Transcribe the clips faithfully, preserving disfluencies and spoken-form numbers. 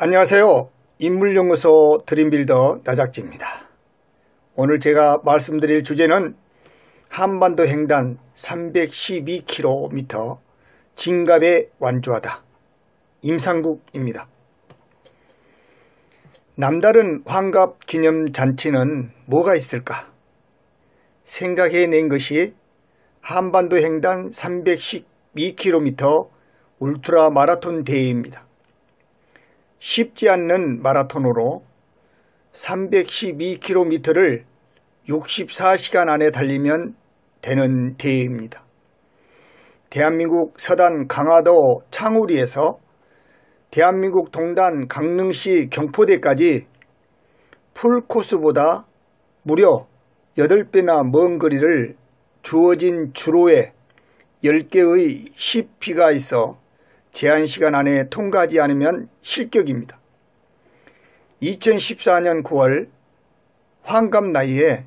안녕하세요. 인물연구소 드림빌더 나작지입니다. 오늘 제가 말씀드릴 주제는 한반도 횡단 삼백십이 킬로미터 진갑에 완주하다 임상국입니다. 남다른 환갑 기념 잔치는 뭐가 있을까? 생각해낸 것이 한반도 횡단 삼백십이 킬로미터 울트라마라톤 대회입니다. 쉽지 않는 마라톤으로 삼백십이 킬로미터를 육십사 시간 안에 달리면 되는 대회입니다. 대한민국 서단 강화도 창우리에서 대한민국 동단 강릉시 경포대까지 풀코스보다 무려 여덟 배나 먼 거리를 주어진 주로에 열 개의 시피가 있어 제한시간 안에 통과하지 않으면 실격입니다. 이천십사 년 구월 환갑 나이에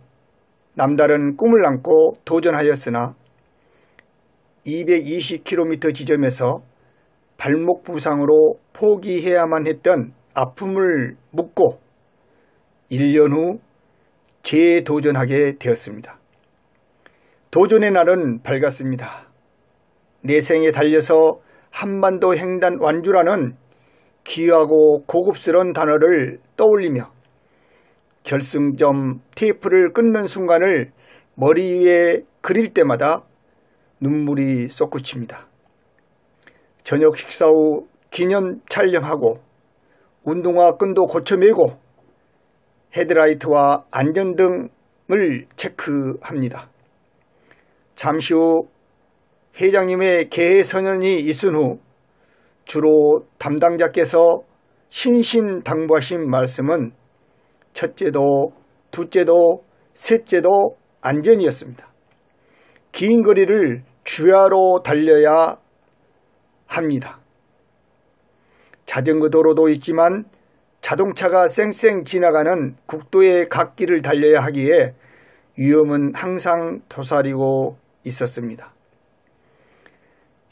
남다른 꿈을 안고 도전하였으나 이백이십 킬로미터 지점에서 발목 부상으로 포기해야만 했던 아픔을 묻고 일 년 후 재도전하게 되었습니다. 도전의 날은 밝았습니다. 내 생에 달려서 한반도 횡단 완주라는 귀하고 고급스러운 단어를 떠올리며 결승점 테이프를 끊는 순간을 머리 위에 그릴 때마다 눈물이 솟구칩니다. 저녁 식사 후 기념 촬영하고 운동화 끈도 고쳐매고 헤드라이트와 안전등을 체크합니다. 잠시 후 회장님의 개회 선언이 있은 후 주로 담당자께서 신신당부하신 말씀은 첫째도 둘째도 셋째도 안전이었습니다. 긴 거리를 주야로 달려야 합니다. 자전거 도로도 있지만 자동차가 쌩쌩 지나가는 국도의 갓길을 달려야 하기에 위험은 항상 도사리고 있었습니다.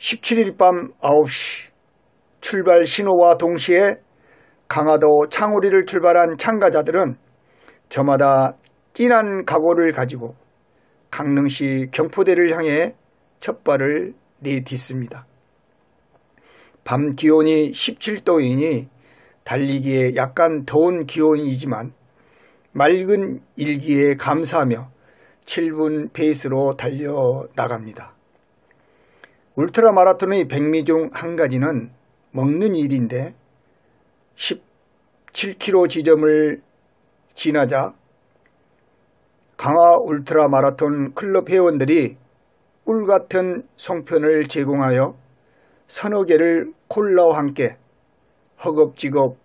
십칠 일 밤 아홉 시 출발 신호와 동시에 강화도 창우리를 출발한 참가자들은 저마다 진한 각오를 가지고 강릉시 경포대를 향해 첫발을 내딛습니다. 밤 기온이 십칠 도이니 달리기에 약간 더운 기온이지만 맑은 일기에 감사하며 칠 분 페이스로 달려나갑니다. 울트라마라톤의 백미 중 한 가지는 먹는 일인데 십칠 킬로미터 지점을 지나자 강화 울트라마라톤 클럽 회원들이 꿀같은 송편을 제공하여 서너 개를 콜라와 함께 허겁지겁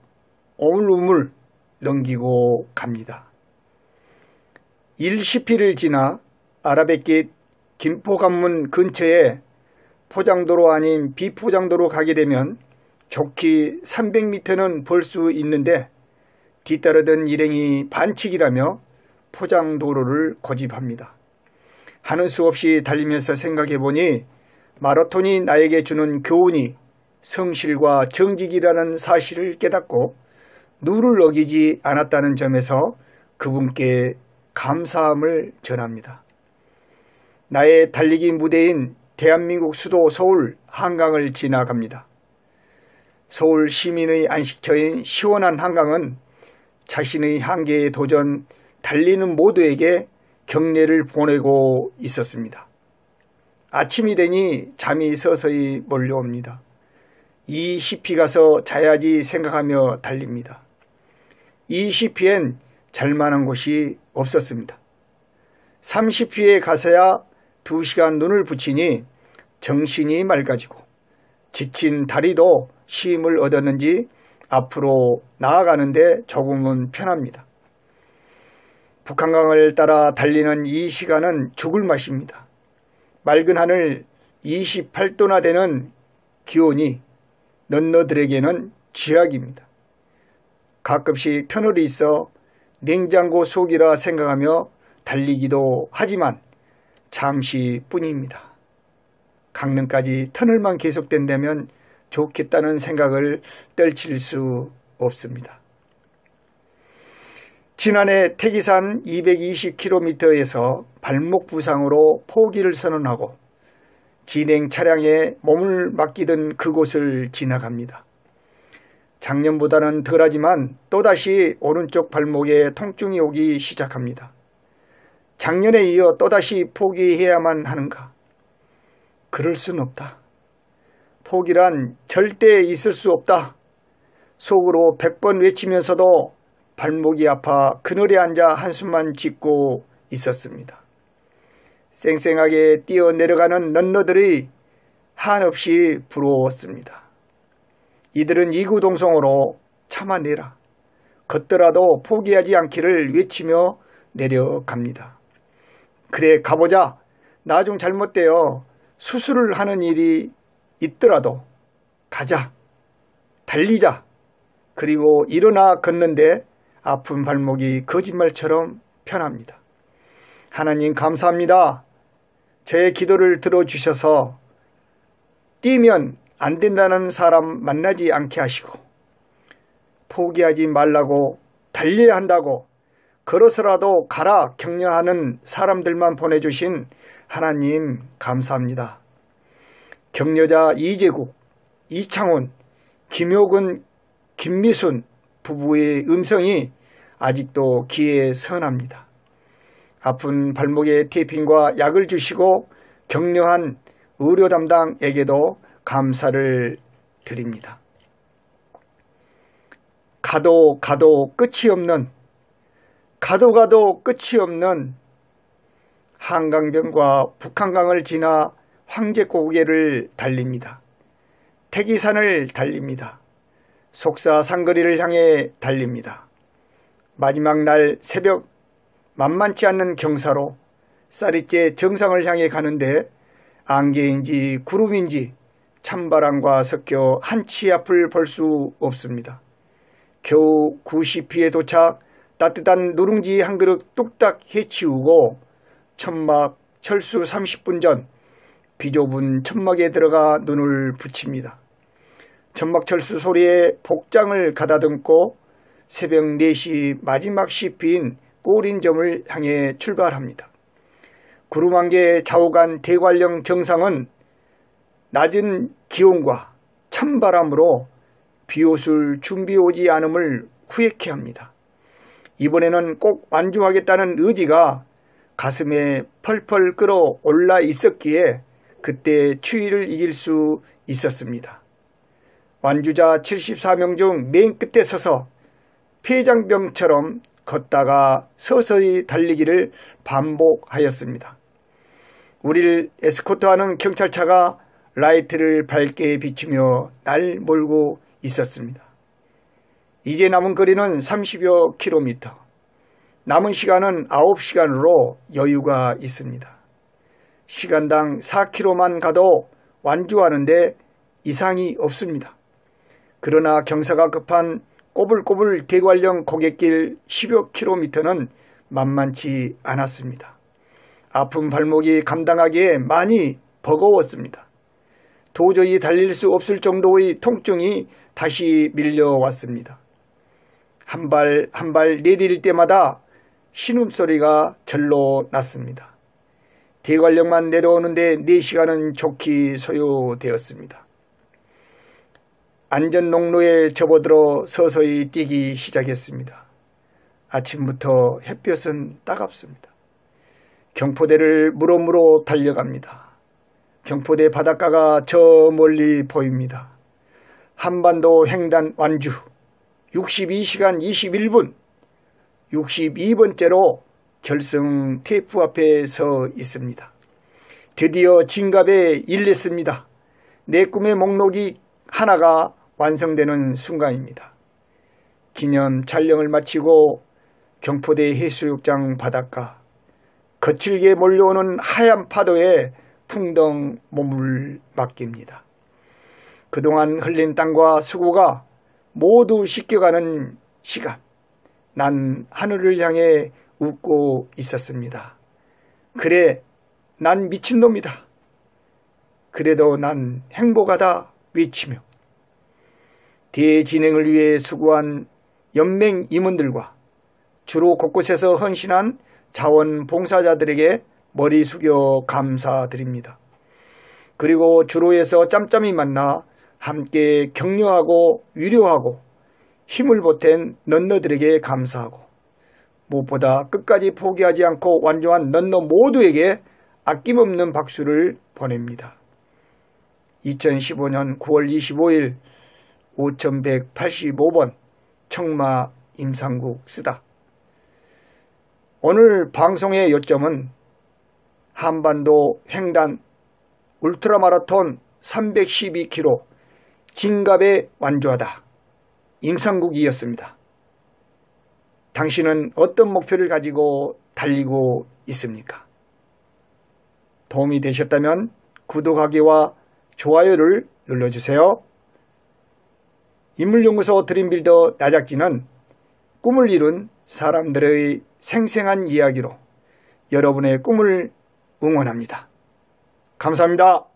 오물오물 넘기고 갑니다. 일 시피를 지나 아라뱃길 김포관문 근처에 포장도로 아닌 비포장도로 가게 되면 좋기 삼백 미터는 볼 수 있는데 뒤따르던 일행이 반칙이라며 포장도로를 고집합니다. 하는 수 없이 달리면서 생각해보니 마라톤이 나에게 주는 교훈이 성실과 정직이라는 사실을 깨닫고 룰을 어기지 않았다는 점에서 그분께 감사함을 전합니다. 나의 달리기 무대인 대한민국 수도 서울 한강을 지나갑니다. 서울 시민의 안식처인 시원한 한강은 자신의 한계에 도전 달리는 모두에게 격려를 보내고 있었습니다. 아침이 되니 잠이 서서히 몰려옵니다. 이 시피 가서 자야지 생각하며 달립니다. 이 시피엔 잘만한 곳이 없었습니다. 삼십 피에 가서야 두 시간 눈을 붙이니 정신이 맑아지고 지친 다리도 힘을 얻었는지 앞으로 나아가는데 조금은 편합니다. 북한강을 따라 달리는 이 시간은 죽을 맛입니다. 맑은 하늘 이십팔 도나 되는 기온이 넌너들에게는 쥐약입니다. 가끔씩 터널이 있어 냉장고 속이라 생각하며 달리기도 하지만 잠시뿐입니다. 강릉까지 터널만 계속된다면 좋겠다는 생각을 떨칠 수 없습니다. 지난해 태기산 이백이십 킬로미터에서 발목 부상으로 포기를 선언하고 진행 차량에 몸을 맡기던 그곳을 지나갑니다. 작년보다는 덜하지만 또다시 오른쪽 발목에 통증이 오기 시작합니다. 작년에 이어 또다시 포기해야만 하는가? 그럴 순 없다. 포기란 절대 있을 수 없다. 속으로 백 번 외치면서도 발목이 아파 그늘에 앉아 한숨만 짓고 있었습니다. 쌩쌩하게 뛰어내려가는 런너들이 한없이 부러웠습니다. 이들은 이구동성으로 참아내라, 걷더라도 포기하지 않기를 외치며 내려갑니다. 그래 가보자, 나중 잘못되어 수술을 하는 일이 있더라도 가자, 달리자. 그리고 일어나 걷는데 아픈 발목이 거짓말처럼 편합니다. 하나님 감사합니다. 저의 기도를 들어주셔서 뛰면 안 된다는 사람 만나지 않게 하시고, 포기하지 말라고, 달려야 한다고, 걸어서라도 가라 격려하는 사람들만 보내주신 하나님 감사합니다. 격려자 이재국, 이창훈, 김효근, 김미순 부부의 음성이 아직도 귀에 선합니다. 아픈 발목에 테이핑과 약을 주시고 격려한 의료 담당에게도 감사를 드립니다. 가도 가도 끝이 없는, 가도 가도 끝이 없는 한강변과 북한강을 지나 황제고개를 달립니다. 태기산을 달립니다. 속사 산거리를 향해 달립니다. 마지막 날 새벽 만만치 않는 경사로 쌀이째 정상을 향해 가는데 안개인지 구름인지 찬바람과 섞여 한치 앞을 볼 수 없습니다. 겨우 구십 피에 도착 따뜻한 누룽지 한 그릇 뚝딱 해치우고 천막 철수 삼십 분 전 비좁은 천막에 들어가 눈을 붙입니다. 천막 철수 소리에 복장을 가다듬고 새벽 네 시 마지막 시피인 꼬린점을 향해 출발합니다. 구름 안개 좌우간 대관령 정상은 낮은 기온과 찬바람으로 비옷을 준비 오지 않음을 후회케 합니다. 이번에는 꼭 완주하겠다는 의지가 가슴에 펄펄 끓어올라 있었기에 그때 추위를 이길 수 있었습니다. 완주자 칠십사 명 중 맨 끝에 서서 폐장병처럼 걷다가 서서히 달리기를 반복하였습니다. 우리를 에스코트하는 경찰차가 라이트를 밝게 비추며 날 몰고 있었습니다. 이제 남은 거리는 삼십여 킬로미터, 남은 시간은 아홉 시간으로 여유가 있습니다. 시간당 사 킬로미터만 가도 완주하는데 이상이 없습니다. 그러나 경사가 급한 꼬불꼬불 대관령 고갯길 십여 킬로미터는 만만치 않았습니다. 아픈 발목이 감당하기에 많이 버거웠습니다. 도저히 달릴 수 없을 정도의 통증이 다시 밀려왔습니다. 한 발 한 발 내릴 때마다 신음소리가 절로 났습니다. 대관령만 내려오는데 네 시간은 좋게 소요되었습니다. 안전농로에 접어들어 서서히 뛰기 시작했습니다. 아침부터 햇볕은 따갑습니다. 경포대를 무럼무로 달려갑니다. 경포대 바닷가가 저 멀리 보입니다. 한반도 횡단 완주 육십이 시간 이십일 분, 육십이 번째로 결승 테이프 앞에 서 있습니다. 드디어 진갑에 일렸습니다. 내 꿈의 목록이 하나가 완성되는 순간입니다. 기념 촬영을 마치고 경포대 해수욕장 바닷가, 거칠게 몰려오는 하얀 파도에 풍덩 몸을 맡깁니다. 그동안 흘린 땀과 수고가 모두 씻겨가는 시간, 난 하늘을 향해 웃고 있었습니다. 그래, 난 미친놈이다. 그래도 난 행복하다 외치며 대진행을 위해 수고한 연맹 임원들과 주로 곳곳에서 헌신한 자원봉사자들에게 머리 숙여 감사드립니다. 그리고 주로에서 짬짬이 만나 함께 격려하고 위로하고 힘을 보탠 넌너들에게 감사하고, 무엇보다 끝까지 포기하지 않고 완주한 넌너 모두에게 아낌없는 박수를 보냅니다. 이천십오년 구월 이십오일 오천백팔십오번 청마 임상국 쓰다. 오늘 방송의 요점은 한반도 횡단 울트라마라톤 삼백십이 킬로미터 진갑에 완주하다 임상국이었습니다. 당신은 어떤 목표를 가지고 달리고 있습니까? 도움이 되셨다면 구독하기와 좋아요를 눌러주세요. 인물연구소 드림빌더 나작지는 꿈을 이룬 사람들의 생생한 이야기로 여러분의 꿈을 응원합니다. 감사합니다.